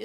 We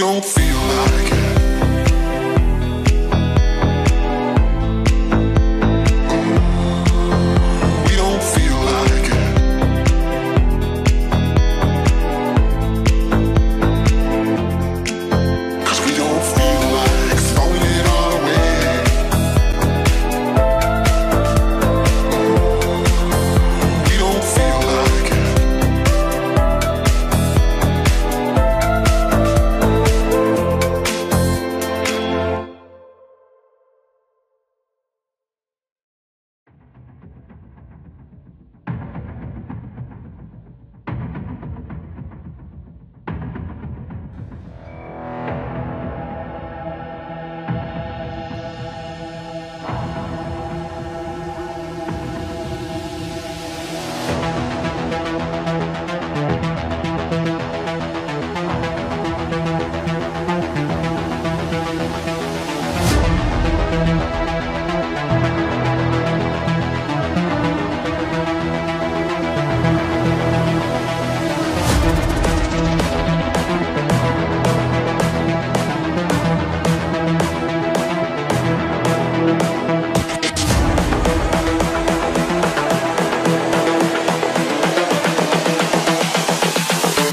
don't feel like it.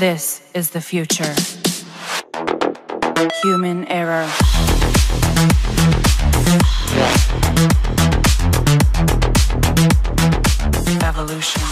This is the future. Human error. Evolution.